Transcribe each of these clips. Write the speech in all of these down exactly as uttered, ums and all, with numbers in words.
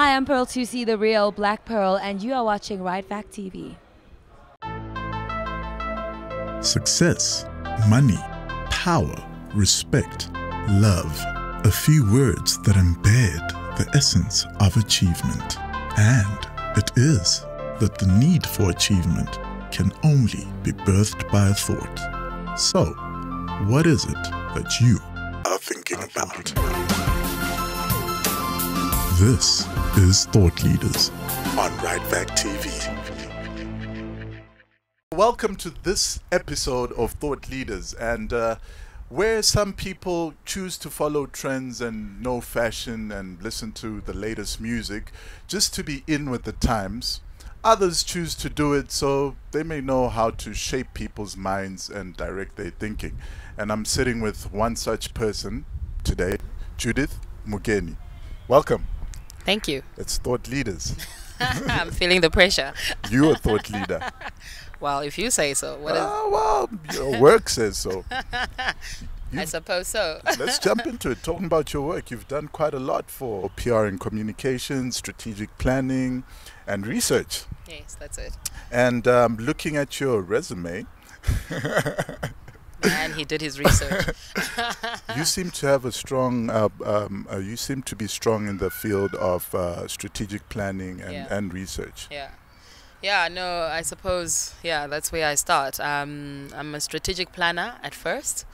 Hi, I'm Pearl Tusi, the real Black Pearl, and you are watching Ritevac T V. Success, money, power, respect, love. A few words that embed the essence of achievement. And it is that the need for achievement can only be birthed by a thought. So, what is it that you are thinking about? This is Thought Leaders on Ritevac T V. Welcome to this episode of Thought Leaders, and uh, where some people choose to follow trends and know fashion and listen to the latest music just to be in with the times, others choose to do it so they may know how to shape people's minds and direct their thinking. And I'm sitting with one such person today, Judith Mugeni. Welcome. Thank you. It's Thought Leaders. I'm feeling the pressure. You're a thought leader. Well, if you say so. What is uh, well, your work says so. You've, I suppose so. Let's jump into it. Talking about your work, you've done quite a lot for P R and communications, strategic planning, and research. Yes, that's it. And um, looking at your resume. And he did his research. You seem to have a strong, uh, um, uh, you seem to be strong in the field of uh, strategic planning and, yeah. and research. Yeah. Yeah, no, I suppose, yeah, that's where I start. Um, I'm a strategic planner at first.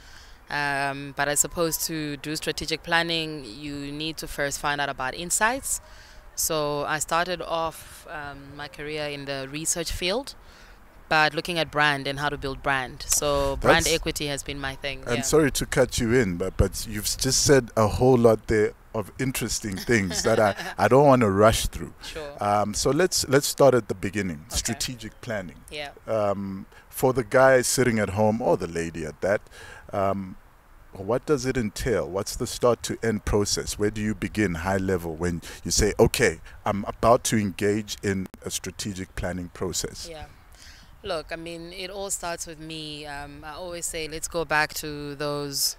Um, but I suppose to do strategic planning, you need to first find out about insights. So I started off um, my career in the research field, but looking at brand and how to build brand. So brand That's, equity has been my thing. I'm yeah. sorry to cut you in, but, but you've just said a whole lot there of interesting things that I, I don't want to rush through. Sure. Um, so let's, let's start at the beginning, okay. Strategic planning. Yeah. Um, for the guy sitting at home or the lady at that, Um, what does it entail? What's the start to end process? Where do you begin high level when you say, okay, I'm about to engage in a strategic planning process? Yeah. Look, I mean, it all starts with me. Um, I always say, let's go back to those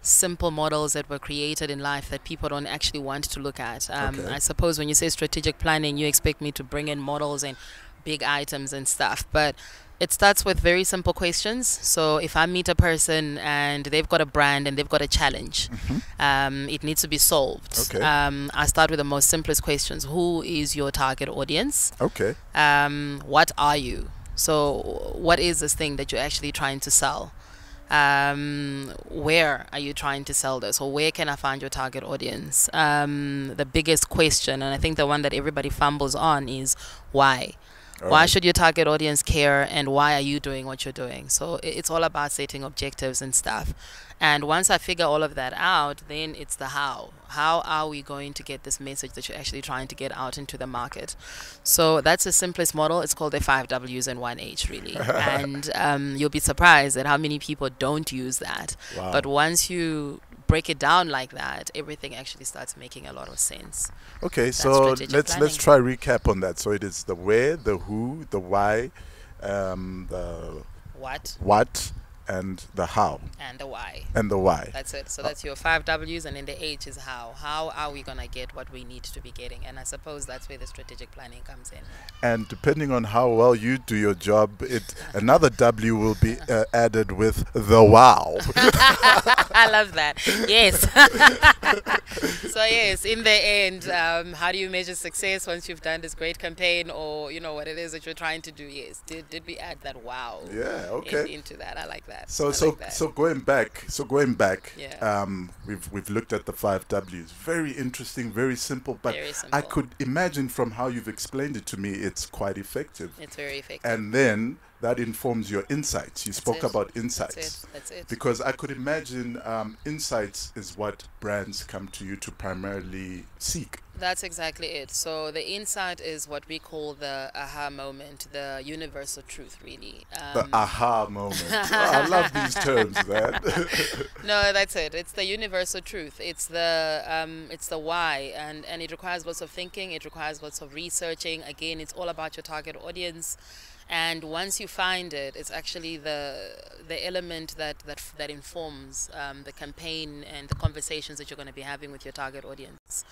simple models that were created in life that people don't actually want to look at. Um, okay. I suppose when you say strategic planning, you expect me to bring in models and big items and stuff, but it starts with very simple questions. So if I meet a person and they've got a brand and they've got a challenge, mm-hmm. um, it needs to be solved. Okay. Um, I start with the most simplest questions. Who is your target audience? Okay. Um, what are you? So what is this thing that you're actually trying to sell? Um, where are you trying to sell this? Or where can I find your target audience? Um, the biggest question, and I think the one that everybody fumbles on, is why? Why should your target audience care, and why are you doing what you're doing? So it's all about setting objectives and stuff. And once I figure all of that out, then it's the how. How are we going to get this message that you're actually trying to get out into the market? So that's the simplest model. It's called the five W's and one H, really. And um, you'll be surprised at how many people don't use that. Wow. But once you break it down like that, everything actually starts making a lot of sense. Okay, That's so let's planning. let's try recap on that. So it is the where, the who, the why, um, the what, what, and the how, and the why, and the why. That's it. So that's your five W's, and then the H is how. How are we gonna get what we need to be getting? And I suppose that's where the strategic planning comes in. And depending on how well you do your job, it another W will be uh, added with the wow. I love that. Yes. So yes, in the end, um, how do you measure success once you've done this great campaign, or you know what it is that you're trying to do? Yes. Did did we add that wow? Yeah. Okay. In, into that, I like that. So I so like that. so going back, so going back. Yeah. Um, we've we've looked at the five W's. Very interesting. Very simple. But very simple. I could imagine from how you've explained it to me, it's quite effective. It's very effective. And then that informs your insights. You That's spoke it. about insights. That's it. That's it. Because I could imagine um, insights is what brands come to you to primarily seek. That's exactly it. So the insight is what we call the aha moment, the universal truth, really. Um, the aha moment. Oh, I love these terms, man. No, that's it. It's the universal truth. It's the um, it's the why, and, and it requires lots of thinking. It requires lots of researching. Again, it's all about your target audience. And once you find it, it's actually the the element that that that informs um, the campaign and the conversations that you're going to be having with your target audience.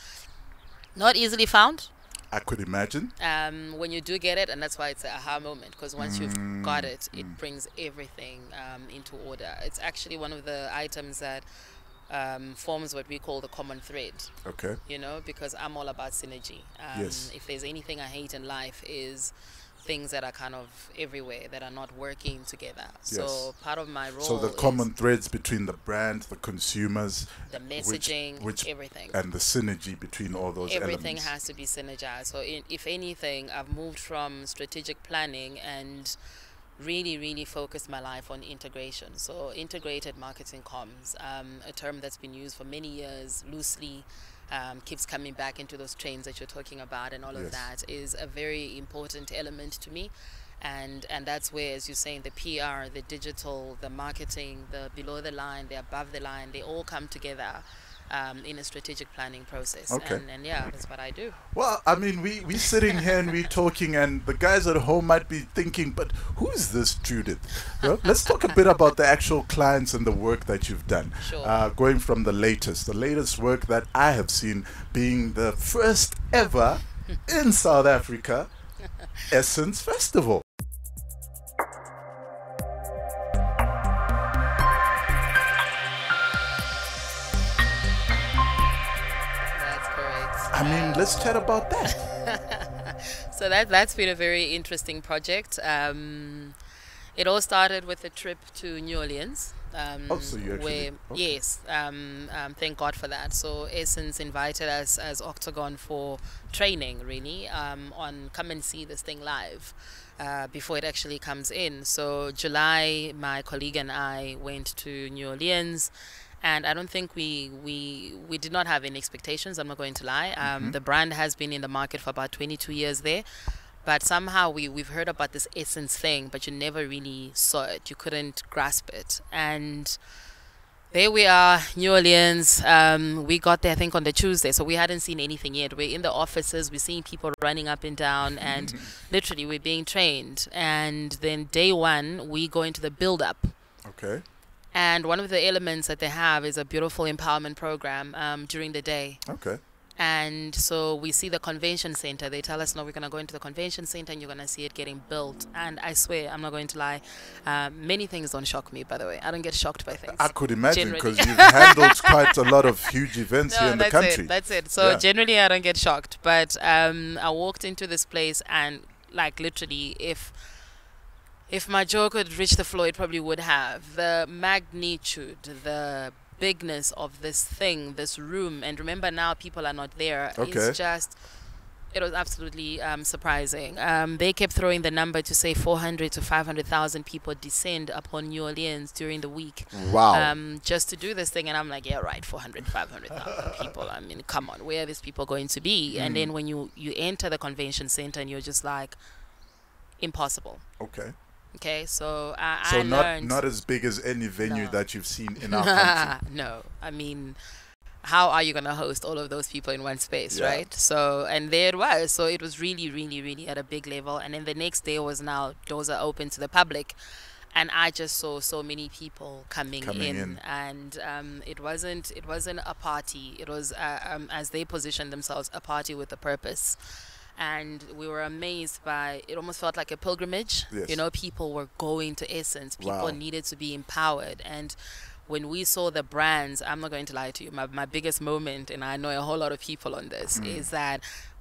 Not easily found? I could imagine. Um, when you do get it, and that's why it's a aha moment, because once mm. you've got it, it mm. brings everything um, into order. It's actually one of the items that um, forms what we call the common thread. Okay. You know, because I'm all about synergy. Um, yes. If there's anything I hate in life is things that are kind of everywhere, that are not working together. Yes. So part of my role. So the common threads between the brand, the consumers, the messaging, which, which, everything. And the synergy between all those everything elements. Everything has to be synergized. So in, if anything, I've moved from strategic planning and really, really focused my life on integration. So integrated marketing comms, um, a term that's been used for many years loosely. Um, keeps coming back into those trains that you're talking about, and all yes. of that is a very important element to me, and and that's where, as you're saying, the P R, the digital, the marketing, the below the line, the above the line, they all come together um, in a strategic planning process. Okay. and, and yeah, that's what I do. Well, I mean, we we're sitting here and we're talking, and the guys at home might be thinking, but who is this Judith? Well, let's talk a bit about the actual clients and the work that you've done. Sure. Uh, going from the latest, the latest work that I have seen being the first ever in South Africa Essence Festival. I mean, let's chat about that. So that, that's been a very interesting project. Um, it all started with a trip to New Orleans. Um, oh, so you actually... Where, okay. Yes, um, um, thank God for that. So Essence invited us as Octagon for training, really, um, on come and see this thing live uh, before it actually comes in. So July, my colleague and I went to New Orleans. And I don't think we, we we did not have any expectations, I'm not going to lie. Um, mm-hmm. The brand has been in the market for about twenty-two years there. But somehow we, we've heard about this Essence thing, but you never really saw it. You couldn't grasp it. And there we are, New Orleans. Um, we got there, I think, on the Tuesday. So we hadn't seen anything yet. We're in the offices. We're seeing people running up and down. And mm-hmm. literally, we're being trained. And then day one, we go into the build-up. Okay. And one of the elements that they have is a beautiful empowerment program um, during the day. Okay. And so we see the convention center. They tell us, no, we're going to go into the convention center and you're going to see it getting built. And I swear, I'm not going to lie, uh, many things don't shock me, by the way. I don't get shocked by things. I could imagine, because you've handled quite a lot of huge events no, here in the country. It, that's it. So yeah. Generally, I don't get shocked. But um, I walked into this place and, like, literally, if... If my jaw could reach the floor, it probably would have. The magnitude, the bigness of this thing, this room, and remember now people are not there. Okay. It's just, it was absolutely um, surprising. Um, they kept throwing the number to say four hundred to five hundred thousand people descend upon New Orleans during the week. Wow. Um, just to do this thing. And I'm like, yeah, right, four hundred, five hundred thousand people. I mean, come on, where are these people going to be? Mm. And then when you, you enter the convention center and you're just like, impossible. Okay. Okay, so I, so I not, learned... So not as big as any venue no. that you've seen in our country. No, I mean, how are you going to host all of those people in one space, yeah. right? So, and there it was. So it was really, really, really at a big level. And then the next day was now, doors are open to the public. And I just saw so many people coming, coming in. in. And um, it, wasn't, it wasn't a party. It was, uh, um, as they positioned themselves, a party with a purpose. And we were amazed by, it almost felt like a pilgrimage. Yes. You know, people were going to Essence. People wow. needed to be empowered. And when we saw the brands, I'm not going to lie to you, my, my biggest moment, and I know a whole lot of people on this, mm. is that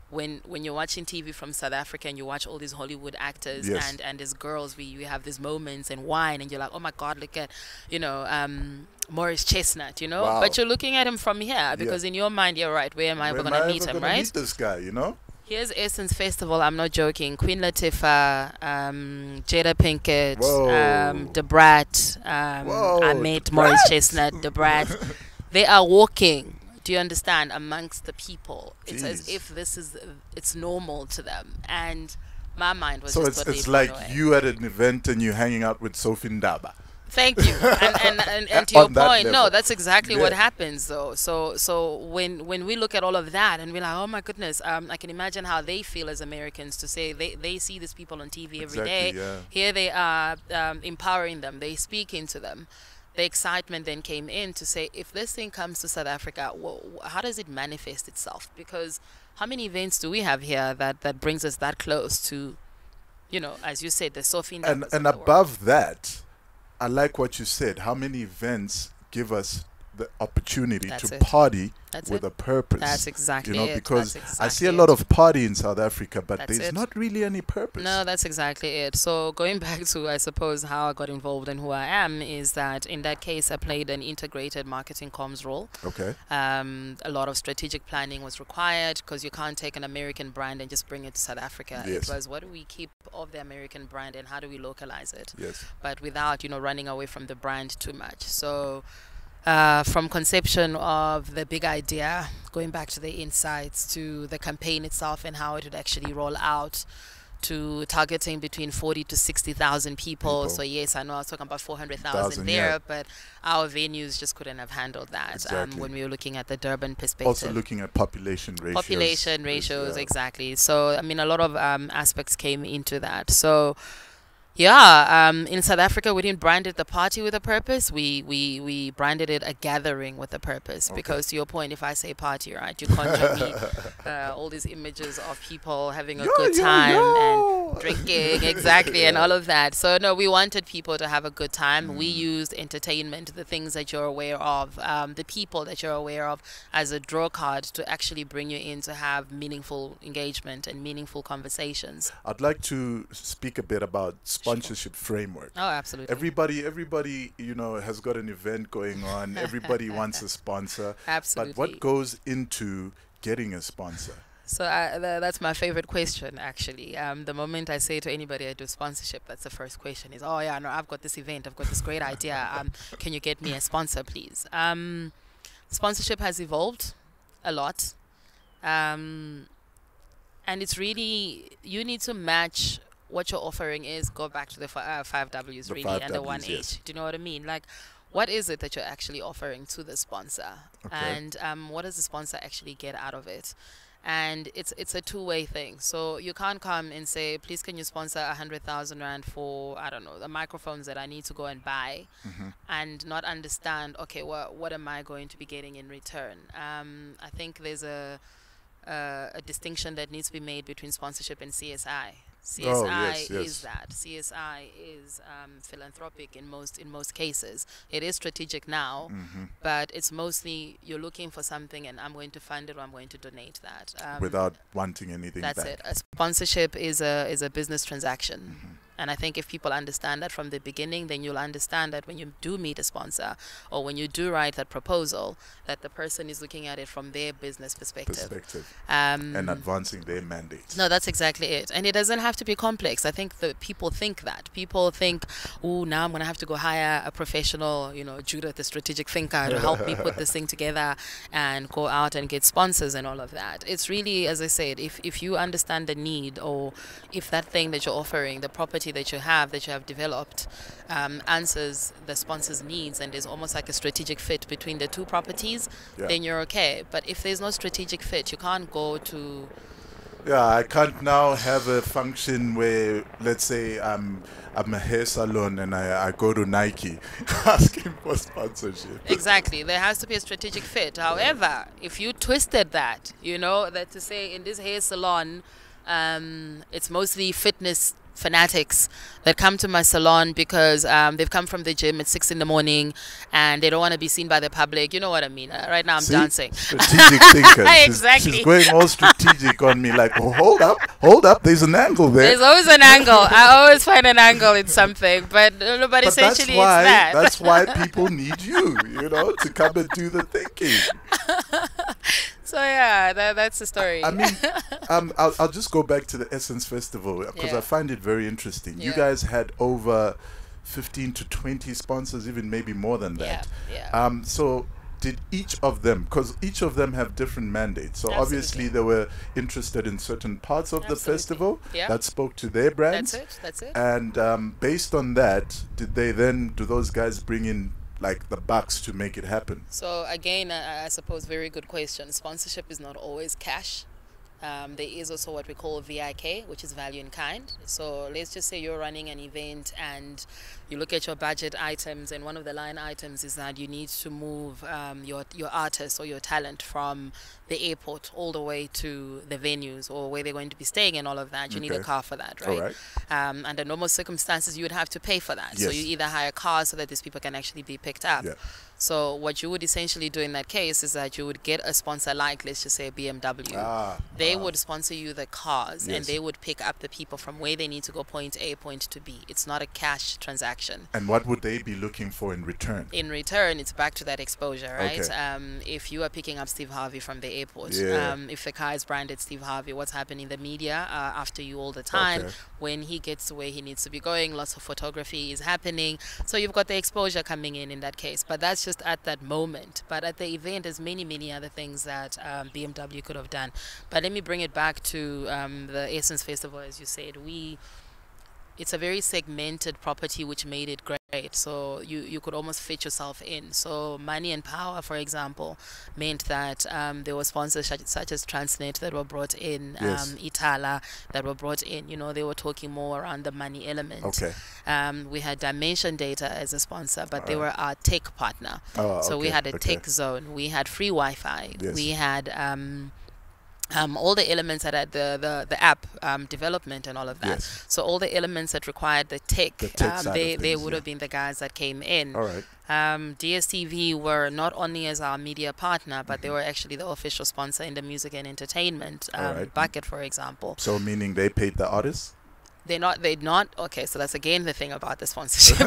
when when you're watching T V from South Africa and you watch all these Hollywood actors yes. and, and these girls, we, we have these moments and wine, and you're like, oh my God, look at, you know, um, Morris Chestnut, you know? Wow. But you're looking at him from here because yeah. in your mind, you're right, where am I ever going to meet him, right? Meet this guy, you know? Here's Essence Festival, I'm not joking. Queen Latifah, um, Jada Pinkett, um, Debrat, um, Whoa, I met Debrat. Morris Chestnut, Debrat. They are walking, do you understand, amongst the people. Jeez. It's as if this is, it's normal to them. And my mind was so just... So it's, it's like away. You at an event and you're hanging out with Sophie Ndaba. Thank you. And, and, and, and to your point, that no, that's exactly yeah. what happens though. So so when when we look at all of that and we're like, oh my goodness, um, I can imagine how they feel as Americans to say they, they see these people on T V every exactly, day. Yeah. Here they are um, empowering them. They speak into them. The excitement then came in to say, if this thing comes to South Africa, well, how does it manifest itself? Because How many events do we have here that, that brings us that close to, you know, as you said, the Sophie Ndaba? And, and above that, I like what you said. How many events give us the opportunity That's to it. party That's with it. a purpose? That's exactly you know, it. Because exactly I see a lot of party in South Africa, but that's there's it. not really any purpose. No, that's exactly it. So going back to, I suppose, how I got involved and who I am, is that in that case, I played an integrated marketing comms role. Okay. Um, a lot of strategic planning was required, because you can't take an American brand and just bring it to South Africa. Yes. It was, what do we keep of the American brand and how do we localize it? Yes. But without, you know, running away from the brand too much. So... Uh, from conception of the big idea, going back to the insights, to the campaign itself and how it would actually roll out, to targeting between forty to sixty thousand people. people. So yes, I know I was talking about four hundred thousand there, yeah. but our venues just couldn't have handled that exactly. um, when we were looking at the Durban perspective. Also looking at population ratios. Population ratios, yeah. exactly. So, I mean, a lot of um, aspects came into that. So... Yeah, um, in South Africa, we didn't brand it the party with a purpose. We we, we branded it a gathering with a purpose. Okay. Because to your point, if I say party, right, you conjure me uh, all these images of people having a yo, good yo, time yo. and drinking, exactly, yeah. and all of that. So, no, we wanted people to have a good time. Mm. We used entertainment, the things that you're aware of, um, the people that you're aware of, as a draw card to actually bring you in to have meaningful engagement and meaningful conversations. I'd like to speak a bit about sponsorship framework. Oh, absolutely. Everybody, everybody, you know, has got an event going on. Everybody wants a sponsor. Absolutely. But what goes into getting a sponsor? So I, th that's my favorite question, actually. Um, the moment I say to anybody I do sponsorship, that's the first question is, oh yeah, no, I've got this event. I've got this great idea. Um, can you get me a sponsor, please? Um, sponsorship has evolved a lot. Um, and it's really, you need to match what you're offering is, go back to the uh, five W's the really five and W's, the one H. Yes. Do you know what I mean? Like, what is it that you're actually offering to the sponsor? Okay. And um, what does the sponsor actually get out of it? And it's it's a two-way thing. So you can't come and say, please can you sponsor one hundred thousand rand for, I don't know, the microphones that I need to go and buy, mm-hmm. and not understand, okay, well, what am I going to be getting in return? Um, I think there's a, a, a distinction that needs to be made between sponsorship and C S I. C S I oh, yes, yes. is that. C S I is um, philanthropic in most in most cases. It is strategic now, mm-hmm. but it's mostly you're looking for something and I'm going to fund it or I'm going to donate that. Um, Without wanting anything that's back. It. A sponsorship is a, is a business transaction. Mm-hmm. And I think if people understand that from the beginning, then you'll understand that when you do meet a sponsor or when you do write that proposal, that the person is looking at it from their business perspective. Perspective. Um, and advancing their mandate. No, that's exactly it. And it doesn't have to be complex. I think that people think that. People think, oh, now I'm going to have to go hire a professional, you know, Judith, the strategic thinker, to help me put this thing together and go out and get sponsors and all of that. It's really, as I said, if, if you understand the need, or if that thing that you're offering, the property that you have, that you have developed, um, answers the sponsor's needs, and there's almost like a strategic fit between the two properties, yeah. then you're okay. But if there's no strategic fit, you can't go to... Yeah, I can't now have a function where, let's say, I'm, I'm a hair salon and I, I go to Nike asking for sponsorship. Exactly. There has to be a strategic fit. However, yeah. if you twisted that, you know, that to say in this hair salon, um, it's mostly fitness fanatics that come to my salon because um, they've come from the gym at six in the morning and they don't want to be seen by the public. You know what I mean? Uh, right now I'm See? dancing. Strategic thinker. Exactly. She's, she's going all strategic on me like, oh, hold up, hold up. There's an angle there. There's always an angle. I always find an angle in something, but, uh, but, but essentially that's why, it's that. That's why people need you, you know, to come and do the thinking. So yeah, that, that's the story. I mean, um, I'll, I'll just go back to the Essence Festival because yeah. I find it very interesting. Yeah. You guys had over fifteen to twenty sponsors, even maybe more than that. Yeah. Yeah. Um, so did each of them, because each of them have different mandates. So Absolutely. obviously they were interested in certain parts of Absolutely. the festival yeah. that spoke to their brands. That's it, that's it. And um, based on that, did they then, do those guys bring in like the bucks to make it happen? So again, I, I suppose very good question. Sponsorship is not always cash. Um, there is also what we call V I K, which is value in kind. So let's just say you're running an event and you look at your budget items, and one of the line items is that you need to move um, your, your artist or your talent from the airport all the way to the venues or where they're going to be staying and all of that. You okay. need a car for that, right? All right. Um, under normal circumstances, you would have to pay for that. Yes. So you either hire cars so that these people can actually be picked up. Yeah. So what you would essentially do in that case is that you would get a sponsor like, let's just say, B M W. Ah, they ah. would sponsor you the cars, yes. and they would pick up the people from where they need to go, point A, point to B. It's not a cash transaction. And what would they be looking for in return? In return, it's back to that exposure, right? Okay. Um, if you are picking up Steve Harvey from the airport, yeah. um, if the car is branded Steve Harvey, what's happening in the media uh, after you all the time? Okay. When he gets to where he needs to be going, lots of photography is happening. So you've got the exposure coming in in that case. But that's just just at that moment. But at the event, there's many, many other things that um, B M W could have done. But let me bring it back to um, the Essence Festival, as you said. We, it's a very segmented property, which made it great. So you, you could almost fit yourself in. So money and power, for example, meant that um, there were sponsors such, such as Transnet that were brought in, yes. um, Itala that were brought in. You know, they were talking more around the money element. Okay. Um, we had Dimension Data as a sponsor, but All they right. were our tech partner. Oh, so okay. we had a okay. tech zone. We had free Wi-Fi. Yes. We had... Um, Um, all the elements that had the, the, the app um, development and all of that. Yes. So all the elements that required the tech, the tech um, they, things, they would yeah. have been the guys that came in. All right. Um, D S T V were not only as our media partner, but mm-hmm. they were actually the official sponsor in the music and entertainment um, all right. bucket, for example. So meaning they paid the artists? They're not, they're not, okay, so that's again the thing about the sponsorship.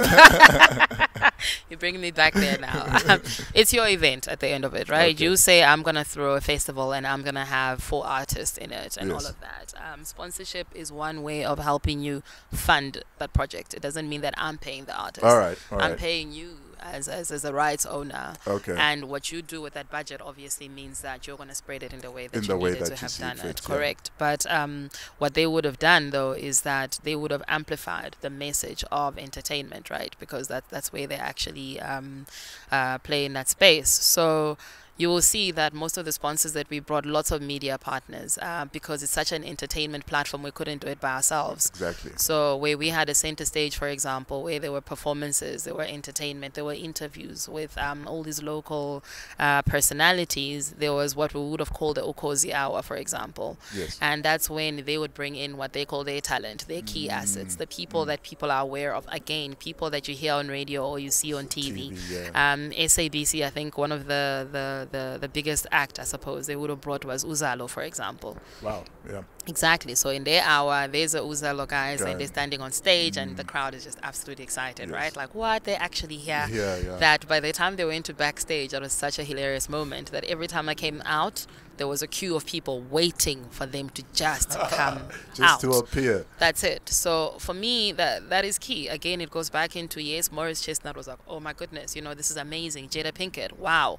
You're bringing me back there now. Um, it's your event at the end of it, right? Okay. You say, I'm going to throw a festival and I'm going to have four artists in it and yes. all of that. Um, sponsorship is one way of helping you fund that project. It doesn't mean that I'm paying the artist. All right, all I'm right. paying you. As, as, as a rights owner, okay. and what you do with that budget obviously means that you're going to spread it in the way that in you needed to have done it, yeah. correct? But um, what they would have done though is that they would have amplified the message of entertainment, right? Because that that's where they actually um, uh, play in that space. So you will see that most of the sponsors that we brought, lots of media partners, uh, because it's such an entertainment platform, we couldn't do it by ourselves. Exactly. So where we had a center stage, for example, where there were performances, there were entertainment, there were interviews with um, all these local uh, personalities, there was what we would have called the Okozi Hour, for example. Yes. And that's when they would bring in what they call their talent, their key mm. assets, the people mm. that people are aware of. Again, people that you hear on radio or you see on T V. T V yeah. um, S A B C, I think one of the... the The, the biggest act, I suppose, they would have brought was Uzalo, for example. Wow, yeah. Exactly. So in their hour, there's the Uzalo guys, okay. and they're standing on stage, mm. and the crowd is just absolutely excited, yes. right? Like, what? They're actually here. Yeah, yeah. That by the time they went to backstage, that was such a hilarious moment that every time I came out, there was a queue of people waiting for them to just come just out. Just to appear. That's it. So for me, that that is key. Again, it goes back into, yes, Morris Chestnut was like, oh my goodness, you know, this is amazing. Jada Pinkett, wow.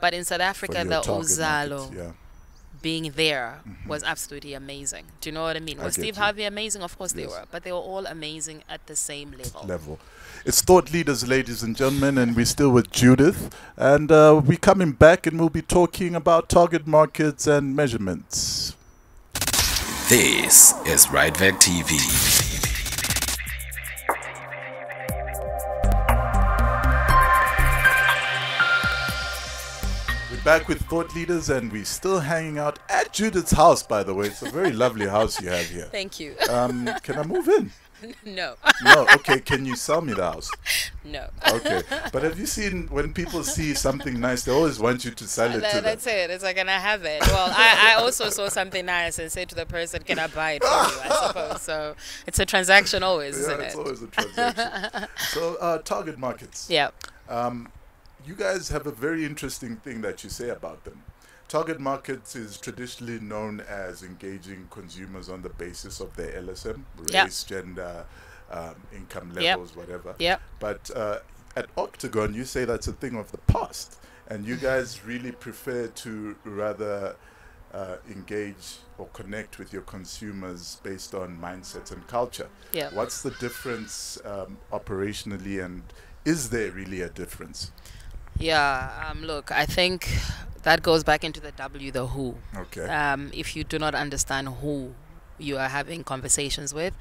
But in South Africa, the Uzalo yeah. being there mm-hmm. was absolutely amazing. Do you know what I mean? Was I Steve you. Harvey amazing? Of course yes. they were. But they were all amazing at the same level. level. It's Thought Leaders, ladies and gentlemen, and we're still with Judith. And uh, we're coming back and we'll be talking about target markets and measurements. This is Ritevac T V. Back with Thought Leaders, and we're still hanging out at Judith's house, by the way. It's a very lovely house you have here. Thank you. Um, can I move in? No. No, okay. Can you sell me the house? No. Okay. But have you seen, when people see something nice, they always want you to sell it that, to that's them. That's it. It's like, can I have it? Well, I, I also saw something nice and said to the person, can I buy it for you, I suppose. So it's a transaction always, yeah, isn't it? It's always a transaction. So uh, target markets. Yeah. Um, You guys have a very interesting thing that you say about them. Target markets is traditionally known as engaging consumers on the basis of their L S M, race, yep. gender, um, income levels, yep. whatever. Yep. But uh, at Octagon, you say that's a thing of the past, and you guys really prefer to rather uh, engage or connect with your consumers based on mindsets and culture. Yep. What's the difference um, operationally, and is there really a difference? Yeah, um, look, I think That goes back into the W, the who. Okay. Um, if you do not understand who you are having conversations with,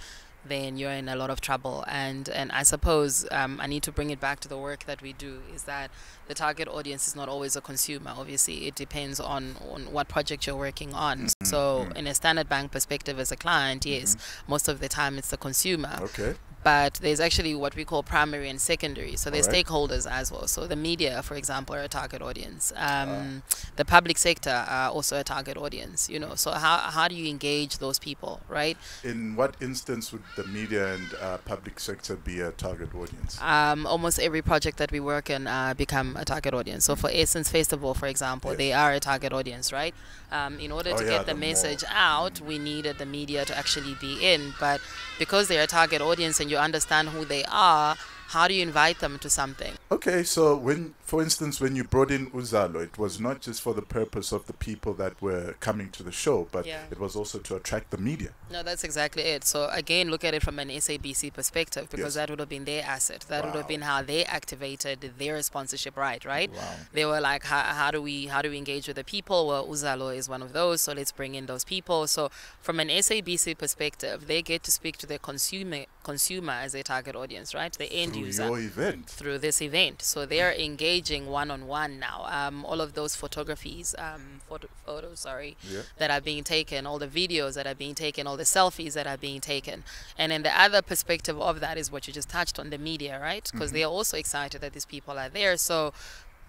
then you're in a lot of trouble. And and I suppose um, I need to bring it back to the work that we do, is that the target audience is not always a consumer. Obviously, it depends on, on what project you're working on. Mm-hmm. So in a standard bank perspective as a client, yes, mm-hmm. most of the time it's the consumer. Okay. But there's actually what we call primary and secondary. So there's right. stakeholders as well. So the media, for example, are a target audience. Um, ah. The public sector are also a target audience. You know, so how how do you engage those people, right? In what instance would the media and uh, public sector be a target audience? Um, almost every project that we work in uh, become a target audience. So for Essence Festival, for example, yes. they are a target audience, right? Um, in order oh, to yeah, get the, the message more. out, we needed the media to actually be in. But because they're a target audience and you understand who they are, how do you invite them to something? Okay, so when, for instance, when you brought in Uzalo, it was not just for the purpose of the people that were coming to the show, but yeah. it was also to attract the media. No, that's exactly it. So again, look at it from an S A B C perspective, because yes. that would have been their asset. That wow. would have been how they activated their sponsorship right, right? Wow. They were like, how, how do we how do we engage with the people? Well, Uzalo is one of those, so let's bring in those people. So from an S A B C perspective, they get to speak to their consumer consumer as their target audience, right? The end user. Through your event. Through this event. So they are engaging one-on-one now. Um, all of those photographies, um, photo, photos, sorry, yeah. that are being taken, all the videos that are being taken, all the selfies that are being taken. And then the other perspective of that is what you just touched on, the media, right? Because mm-hmm. they are also excited that these people are there. So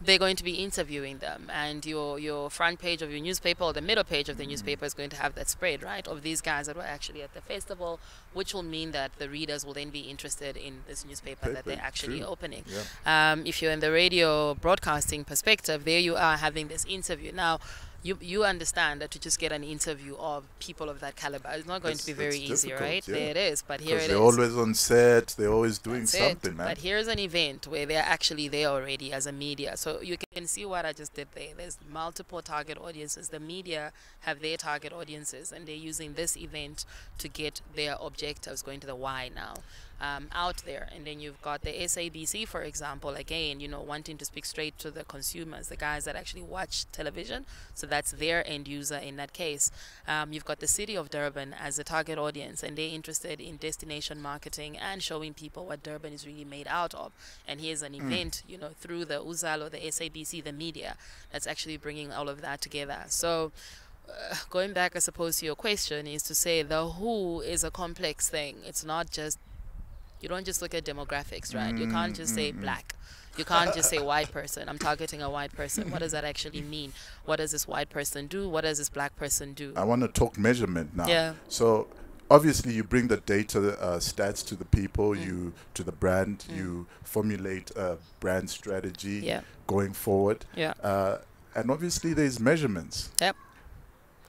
they're going to be interviewing them, and your your front page of your newspaper or the middle page of the mm. newspaper is going to have that spread, right, of these guys that were actually at the festival, which will mean that the readers will then be interested in this newspaper Paper, that they're actually true. opening. Yeah. Um, if you're in the radio broadcasting perspective, there you are having this interview. Now, you you understand that to just get an interview of people of that caliber is not going it's, to be very easy, right? Yeah. There it is, but here it is. They're always on set, they're always doing That's something, it. man. But here's an event where they're actually there already as a media. So you can see what I just did there. There's multiple target audiences. The media have their target audiences, and they're using this event to get their objectives, going to the why now. Um, out there. And then you've got the S A B C, for example, again, you know, wanting to speak straight to the consumers, the guys that actually watch television. So that's their end user in that case. Um, you've got the city of Durban as a target audience, and they're interested in destination marketing and showing people what Durban is really made out of. And here's an mm. event, you know, through the Uzalo, the S A B C, the media, that's actually bringing all of that together. So Uh, going back, I suppose, to your question, is to say the who is a complex thing. It's not just, you don't just look at demographics, right? Mm, you can't just mm, say black. You can't just say white person. I'm targeting a white person. What does that actually mean? What does this white person do? What does this black person do? I want to talk measurement now. Yeah. So obviously you bring the data uh, stats to the people, mm. you to the brand, mm. you formulate a brand strategy yeah. going forward. Yeah. Uh, and obviously there's measurements. Yep.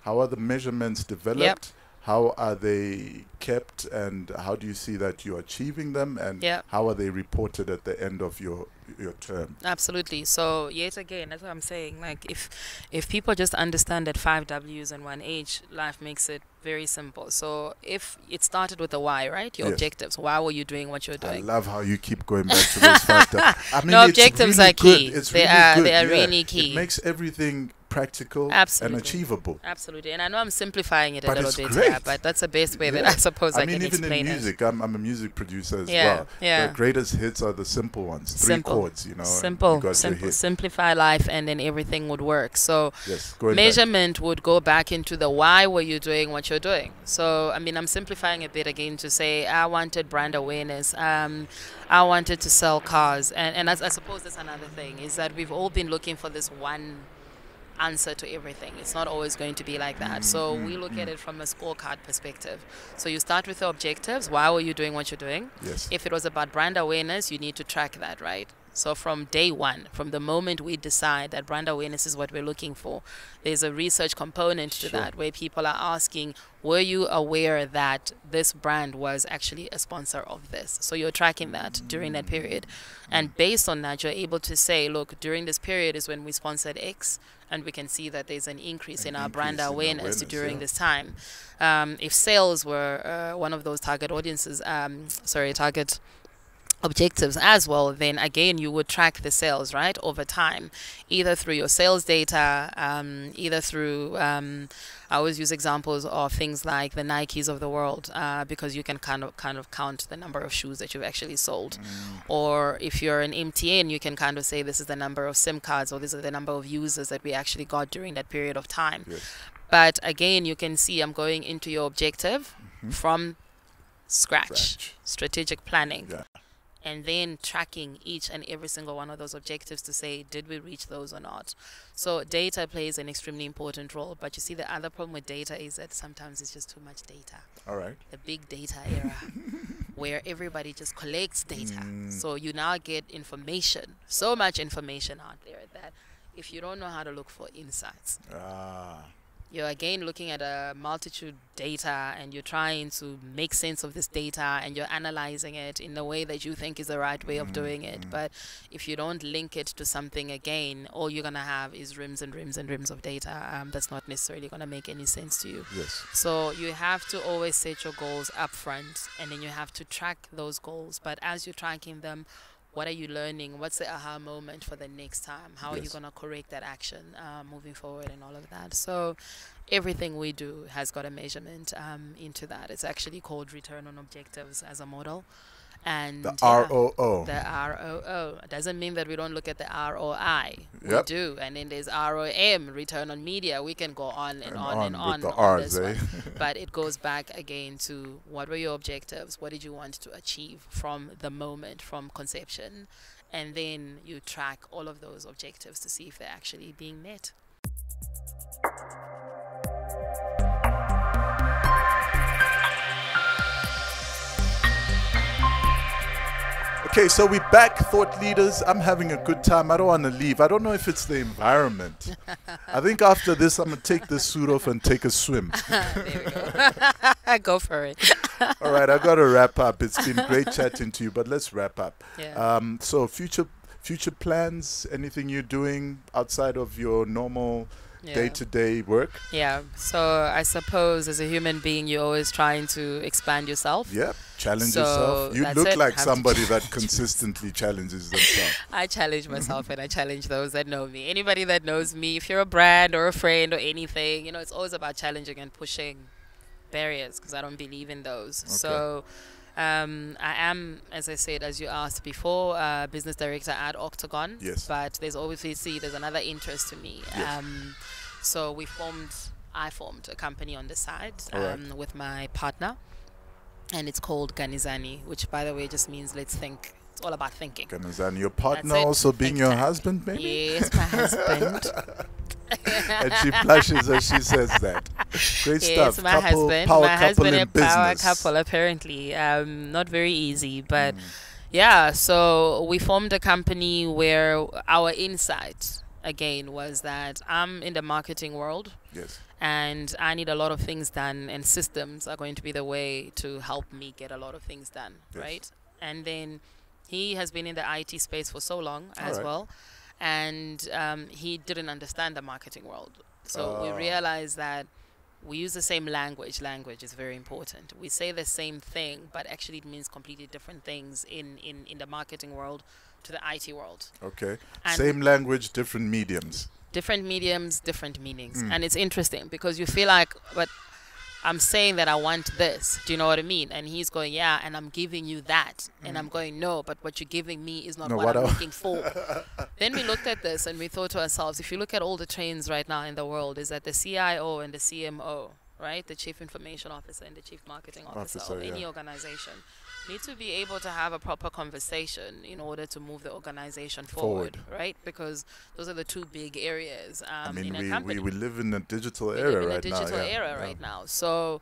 How are the measurements developed? Yep. How are they kept, and how do you see that you're achieving them, and yep. how are they reported at the end of your your term? Absolutely. So yet again, that's what I'm saying. Like if if people just understand that five W's and one H, life makes it very simple. So if it started with the why, right? Your yes. objectives. Why were you doing what you're doing? I love how you keep going back to those five W's. I mean, no, objectives really are key. It's they really are good. they are yeah. really key. It makes everything practical absolutely. and achievable. Absolutely. And I know I'm simplifying it a but little bit here, yeah, but that's the best way yeah. that I suppose I, I mean, can explain it. I mean, even in music, I'm, I'm a music producer as yeah, well. Yeah. The greatest hits are the simple ones. Three simple. chords, you know. Simple. You simple. Simplify life, and then everything would work. So yes, measurement back. would go back into the why were you doing what you're doing. So, I mean, I'm simplifying a bit again to say I wanted brand awareness. Um, I wanted to sell cars. And, and I, I suppose that's another thing, is that we've all been looking for this one answer to everything. It's not always going to be like that. So we look at it from a scorecard perspective. So you start with the objectives. Why were you doing what you're doing? Yes. If it was about brand awareness, you need to track that, right? So from day one, from the moment we decide that brand awareness is what we're looking for, there's a research component to sure. that, where people are asking, were you aware that this brand was actually a sponsor of this? So you're tracking that during that period. And based on that, you're able to say, look, during this period is when we sponsored X, and we can see that there's an increase an in our increase brand awareness, awareness during yeah. this time. Um, if sales were uh, one of those target audiences, um, sorry, target objectives as well, then again you would track the sales right over time, either through your sales data, um, either through um, I always use examples of things like the Nikes of the world, uh, because you can kind of kind of count the number of shoes that you've actually sold. Mm. Or if you're an M T N, you can kind of say this is the number of SIM cards, or these are the number of users that we actually got during that period of time. Yes. But again, you can see I'm going into your objective mm-hmm. from scratch, scratch, strategic planning. Yeah. And then tracking each and every single one of those objectives to say, did we reach those or not? So data plays an extremely important role. But you see, the other problem with data is that sometimes it's just too much data. All right. The big data era, where everybody just collects data. Mm. So you now get information, so much information out there that if you don't know how to look for insights, ah. you're again looking at a multitude data and you're trying to make sense of this data and you're analyzing it in the way that you think is the right way mm-hmm. of doing it. Mm-hmm. But if you don't link it to something, again, all you're going to have is rims and rims and rims of data. Um, that's not necessarily going to make any sense to you. Yes. So you have to always set your goals up front, and then you have to track those goals. But as you're tracking them, what are you learning? What's the aha moment for the next time? How yes. are you going to correct that action uh, moving forward and all of that? So everything we do has got a measurement um, into that. It's actually called return on objectives as a model. And the yeah, R O O. The R O O. It doesn't mean that we don't look at the R O I. Yep. We do. And then there's R O M, return on media. We can go on and, and on, on and on. The on R's, this eh? one. But it goes back again to what were your objectives? What did you want to achieve from the moment, from conception? And then you track all of those objectives to see if they're actually being met. Okay, so we're back, Thought Leaders. I'm having a good time. I don't want to leave. I don't know if it's the environment. I think after this, I'm going to take this suit off and take a swim. There we go. Go for it. All right, I've got to wrap up. It's been great chatting to you, but let's wrap up. Yeah. Um, so future, future plans, anything you're doing outside of your normal day-to-day work? Yeah, so I suppose as a human being, you're always trying to expand yourself. Yeah, challenge so yourself. You look it. like Have somebody that consistently challenges themselves. I challenge myself and I challenge those that know me. Anybody that knows me, if you're a brand or a friend or anything, you know, it's always about challenging and pushing barriers, because I don't believe in those. Okay. So Um, I am, as I said, as you asked before, uh, business director at Octagon. Yes. But there's obviously there's another interest to me. Yes. Um, so we formed, I formed a company on the side um, right. with my partner, and it's called Ganizani, which, by the way, just means let's think. It's all about thinking. Ganizani, your partner also being your husband, maybe? Yes, my husband. And she blushes as she says that. Great yes, stuff. My couple, husband, power my couple husband, a power couple. Apparently, um, not very easy, but mm. yeah. So we formed a company where our insight again was that I'm in the marketing world. Yes. And I need a lot of things done, and systems are going to be the way to help me get a lot of things done, yes. right? And then he has been in the I T space for so long All as right. well. And um, he didn't understand the marketing world. So uh. we realized that we use the same language. Language is very important. We say the same thing, but actually it means completely different things in, in, in the marketing world to the I T world. Okay. And same language, different mediums. Different mediums, different meanings. Mm. And it's interesting because you feel like, but I'm saying that I want this. Do you know what I mean? And he's going, yeah, and I'm giving you that. Mm. And I'm going, no, but what you're giving me is not no, what, what I'm looking for. Then we looked at this and we thought to ourselves, if you look at all the trends right now in the world, is that the C I O and the C M O, right, the Chief Information Officer and the Chief Marketing Officer, officer of any yeah. organization, need to be able to have a proper conversation in order to move the organization forward, forward. right? Because those are the two big areas. Um, I mean, in we, a company. we we live in a digital we era live in right a digital now. Yeah. era yeah. right now. So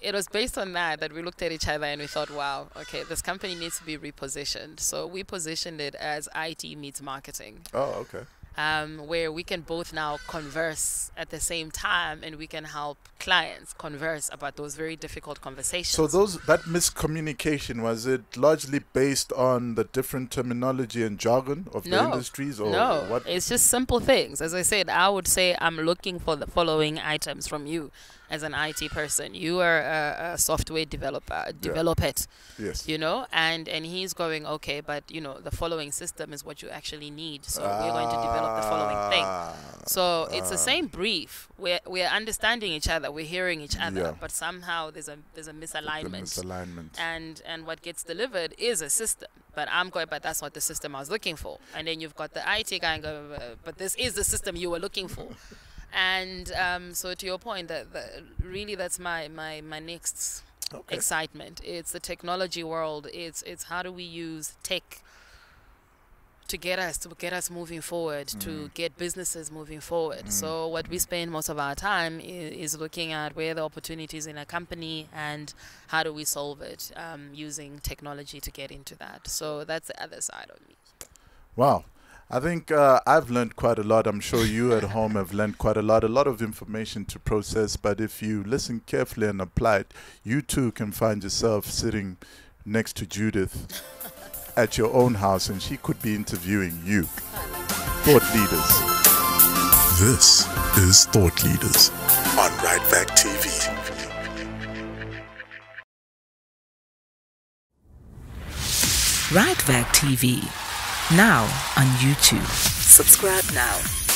it was based on that that we looked at each other and we thought, wow, okay, this company needs to be repositioned. So we positioned it as I T meets marketing. Oh, okay. Um, where we can both now converse at the same time, and we can help clients converse about those very difficult conversations. So those that miscommunication, was it largely based on the different terminology and jargon of no, the industries, or no? What? It's just simple things. As I said, I would say I'm looking for the following items from you. as an I T person. You are a, a software developer. Develop yeah. it. Yes. You know, and, and he's going, okay, but, you know, the following system is what you actually need. So ah. we're going to develop the following thing. So ah. it's the same brief. We're, we're understanding each other. We're hearing each other. Yeah. But somehow there's a, there's a misalignment. There's a misalignment. And, and what gets delivered is a system. But I'm going, but that's not the system I was looking for. And then you've got the I T guy going, but this is the system you were looking for. And um, so to your point, that, that really that's my, my, my next okay. excitement. It's the technology world. It's, it's how do we use tech to get us to get us moving forward, mm. to get businesses moving forward. Mm. So what we spend most of our time is, is looking at where the opportunities in a company and how do we solve it um, using technology to get into that. So that's the other side of me. Wow. I think uh, I've learned quite a lot. I'm sure you at home have learned quite a lot, a lot of information to process. But if you listen carefully and apply it, you too can find yourself sitting next to Judith at your own house, and she could be interviewing you. Thought Leaders. This is Thought Leaders on Ritevac T V. Ritevac T V. Now on YouTube. Subscribe now.